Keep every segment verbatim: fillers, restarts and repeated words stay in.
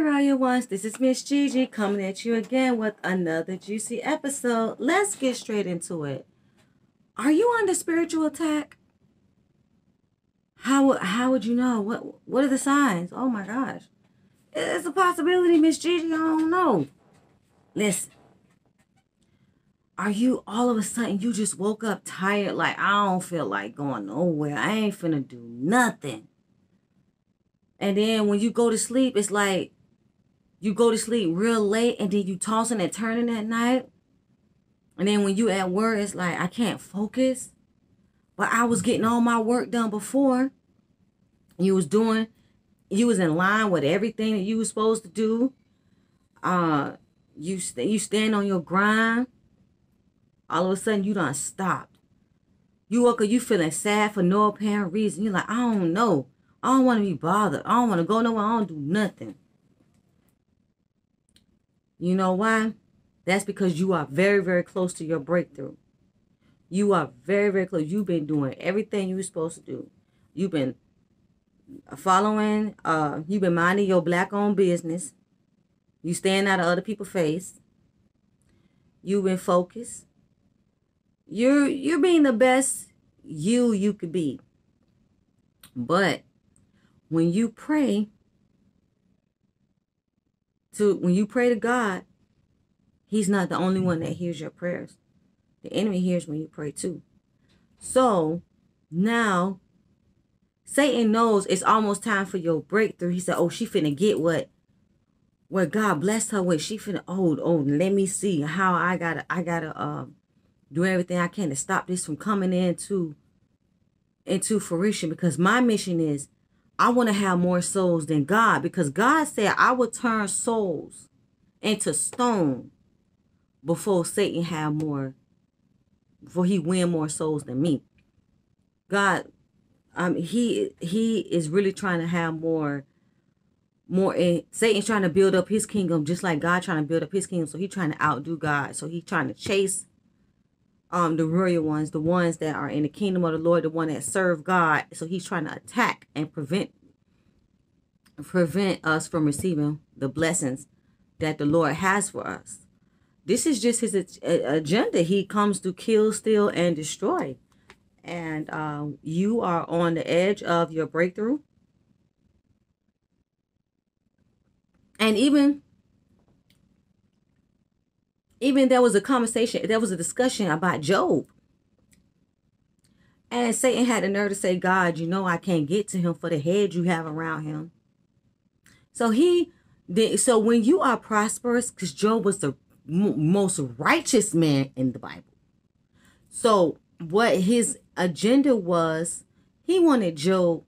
Raya Ones, this is Miss Gigi coming at you again with another juicy episode. Let's get straight into it. Are you under spiritual attack? How, how would you know? What, what are the signs? Oh my gosh. It's a possibility, Miss Gigi. I don't know. Listen. Are you all of a sudden, you just woke up tired, like, I don't feel like going nowhere. I ain't finna do nothing. And then when you go to sleep, it's like you go to sleep real late and then you tossing and turning at night. And then when you at work, it's like, I can't focus. But I was getting all my work done before. You was doing, you was in line with everything that you was supposed to do. Uh, you, st you stand on your grind. All of a sudden, you done stopped. You woke up, you feeling sad for no apparent reason. You're like, I don't know. I don't want to be bothered. I don't want to go nowhere. I don't do nothing. You know why? That's because you are very, very close to your breakthrough. You are very, very close. You've been doing everything you were supposed to do. You've been following. Uh, you've been minding your black-owned business. You staying out of other people's face. You've been focused. You're, you're being the best you you could be. But when you pray to, when you pray to God, he's not the only one that hears your prayers. The enemy hears when you pray too. So now Satan knows it's almost time for your breakthrough. He said, oh, she finna get what, what God blessed her with. She finna, oh, oh, let me see how I gotta, I gotta um, do everything I can to stop this from coming into, into fruition, because my mission is, I want to have more souls than God, because God said I would turn souls into stone before Satan had more, before he win more souls than me. God, um, he he is really trying to have more, more. In, Satan's trying to build up his kingdom, just like God trying to build up his kingdom. So he's trying to outdo God. So he's trying to chase, um, the royal ones, the ones that are in the kingdom of the Lord, the one that serve God. So he's trying to attack and prevent, prevent us from receiving the blessings that the Lord has for us. This is just his agenda. He comes to kill, steal, and destroy. And uh, you are on the edge of your breakthrough. And even... Even there was a conversation, there was a discussion about Job. And Satan had the nerve to say, God, you know, I can't get to him for the head you have around him. So he did. So when you are prosperous, because Job was the most righteous man in the Bible. So what his agenda was, he wanted Job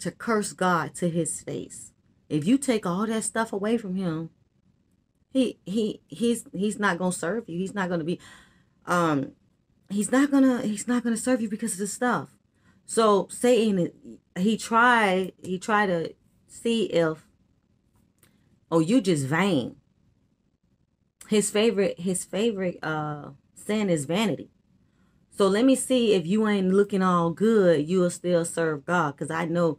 to curse God to his face. If you take all that stuff away from him, He he he's he's not gonna serve you. He's not gonna be, um, he's not gonna he's not gonna serve you because of this stuff. So Satan, he tried he tried to see if, oh, you just vain. His favorite his favorite uh sin is vanity. So let me see if you ain't looking all good, you'll still serve God, because I know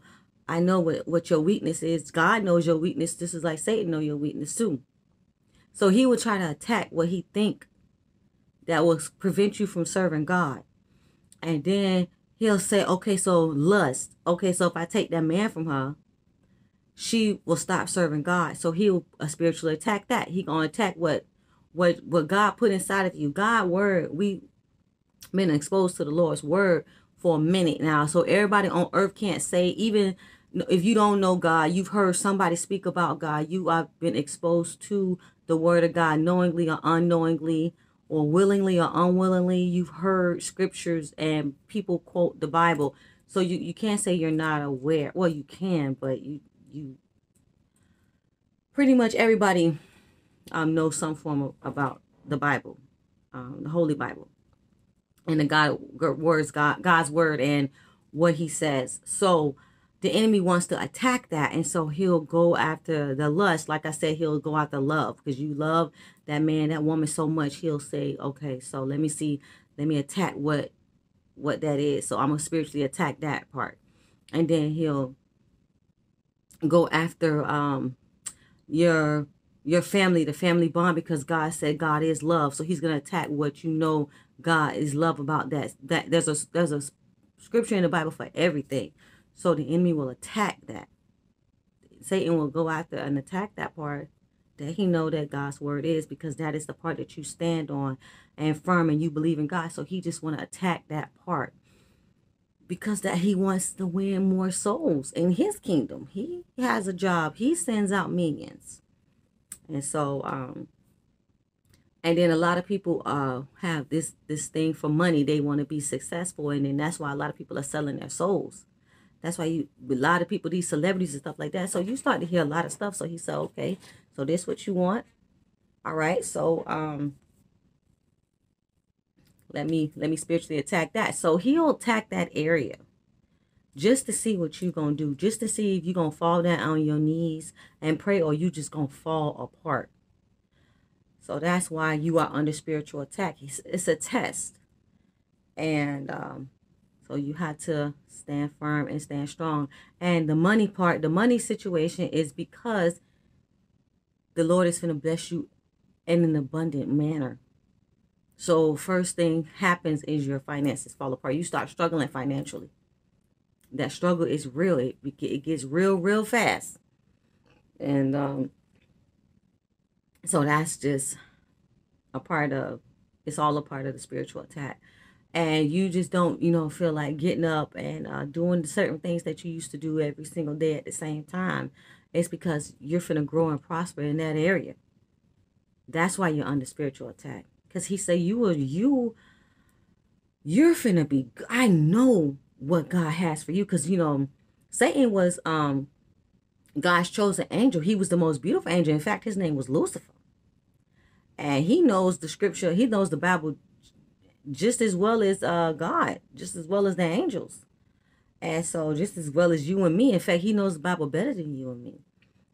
I know what what your weakness is. God knows your weakness. This is like Satan know your weakness too. So he would try to attack what he think that will prevent you from serving God. And then he'll say, okay, so lust. Okay, so if I take that man from her, she will stop serving God. So he'll spiritually attack that. He gonna attack what, what, what God put inside of you. God's word, we been exposed to the Lord's word for a minute now. So everybody on earth can't say, even if you don't know God, you've heard somebody speak about God. You have been exposed to the word of God knowingly or unknowingly, or willingly or unwillingly. You've heard scriptures and people quote the Bible. So you, you can't say you're not aware. Well, you can, but you, you pretty much everybody um, knows some form of, about the Bible, um, the Holy Bible, and the God words, God, God's word and what he says. So the enemy wants to attack that, and so he'll go after the lust. Like I said, he'll go after love, because you love that man, that woman so much. He'll say, okay, so let me see, let me attack what what that is. So I'm going to spiritually attack that part. And then he'll go after um, your your family, the family bond, because God said God is love. So he's going to attack what you know God is love about. That that there's a there's a scripture in the Bible for everything. So the enemy will attack that. Satan will go after and attack that part that he know that God's word is, because that is the part that you stand on and firm, and you believe in God. So he just want to attack that part, because that he wants to win more souls in his kingdom. He has a job. He sends out millions. And so, um, and then a lot of people uh, have this, this thing for money. They want to be successful. And then that's why a lot of people are selling their souls. That's why you, a lot of people, these celebrities and stuff like that. So you start to hear a lot of stuff. So he said, okay, so this what you want. All right. So, um, let me, let me spiritually attack that. So he'll attack that area just to see what you're going to do, just to see if you're going to fall down on your knees and pray, or you just going to fall apart. So that's why you are under spiritual attack. It's, it's a test. And, um, so you have to stand firm and stand strong. And the money part, the money situation is because the Lord is going to bless you in an abundant manner. So first thing happens is your finances fall apart. You start struggling financially. That struggle is real. It, it gets real, real fast. And um, so that's just a part of, it's all a part of the spiritual attack. And you just don't, you know, feel like getting up and uh, doing the certain things that you used to do every single day at the same time. It's because you're finna grow and prosper in that area. That's why you're under spiritual attack. Because he said you will, you, you're finna be, I know what God has for you. Because, you know, Satan was um, God's chosen angel. He was the most beautiful angel. In fact, his name was Lucifer. And he knows the scripture. He knows the Bible just as well as uh, God, just as well as the angels. And so just as well as you and me. In fact, he knows the Bible better than you and me.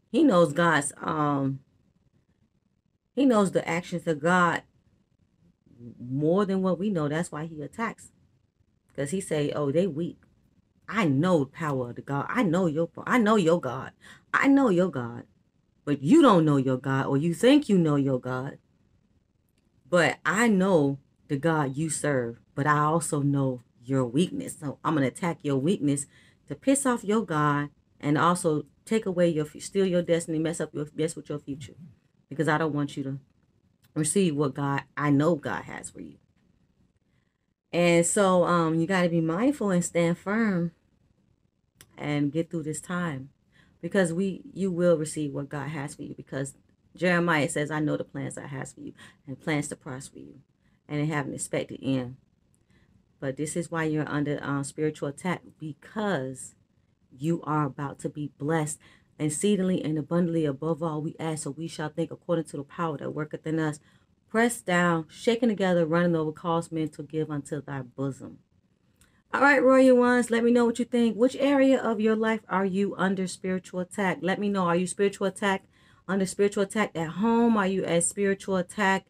He knows God's, um, he knows the actions of God more than what we know. That's why he attacks, because he say, oh, they weak. I know the power of the God. I know your, I know your God. I know your God, but you don't know your God, or you think you know your God. But I know the God you serve, but I also know your weakness. So I'm going to attack your weakness to piss off your God, and also take away your, steal your destiny, mess up your, mess with your future, because I don't want you to receive what God, I know God has for you. And so um, you got to be mindful and stand firm and get through this time, because we, you will receive what God has for you, because Jeremiah says, I know the plans I have for you, and plans to prosper you, and they have an expected end. But this is why you're under um, spiritual attack, because you are about to be blessed exceedingly and abundantly above all we ask, so we shall think according to the power that worketh in us. Pressed down, shaken together, running over, cause men to give unto thy bosom. All right, royal ones, let me know what you think. Which area of your life are you under spiritual attack? Let me know. Are you spiritual attack, under spiritual attack at home? Are you at spiritual attack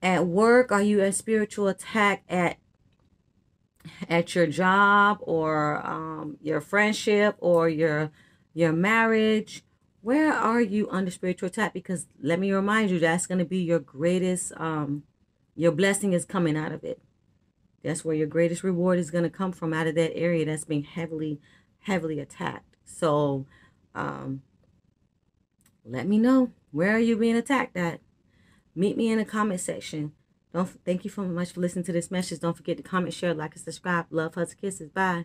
at work? Are you at spiritual attack at at your job, or um, your friendship, or your your marriage? Where are you under spiritual attack? Because let me remind you, that's going to be your greatest, um, your blessing is coming out of it. That's where your greatest reward is going to come from, out of that area that's being heavily, heavily attacked. So um, let me know, where are you being attacked at? Meet me in the comment section. Don't, thank you so much for listening to this message. Don't forget to comment, share, like, and subscribe. Love, hugs, kisses. Bye.